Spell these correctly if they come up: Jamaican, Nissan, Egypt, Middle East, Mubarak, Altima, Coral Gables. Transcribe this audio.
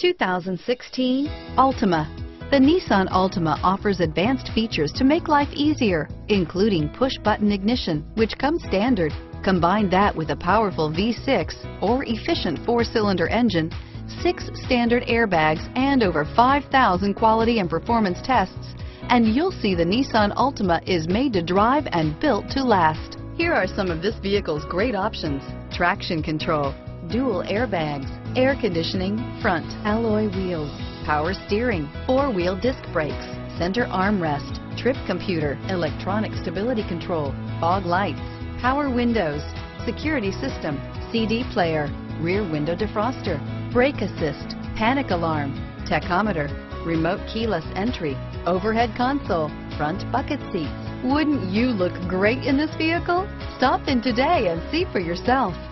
2016 Altima. The Nissan Altima offers advanced features to make life easier, including push-button ignition, which comes standard. Combine that with a powerful V6 or efficient four-cylinder engine, 6 standard airbags, and over 5,000 quality and performance tests, and you'll see the Nissan Altima is made to drive and built to last. Here are some of this vehicle's great options: traction control, dual airbags, air conditioning, front alloy wheels, power steering, four-wheel disc brakes, center armrest, trip computer, electronic stability control, fog lights, power windows, security system, CD player, rear window defroster, brake assist, panic alarm, tachometer, remote keyless entry, overhead console, front bucket seats. Wouldn't you look great in this vehicle? Stop in today and see for yourself.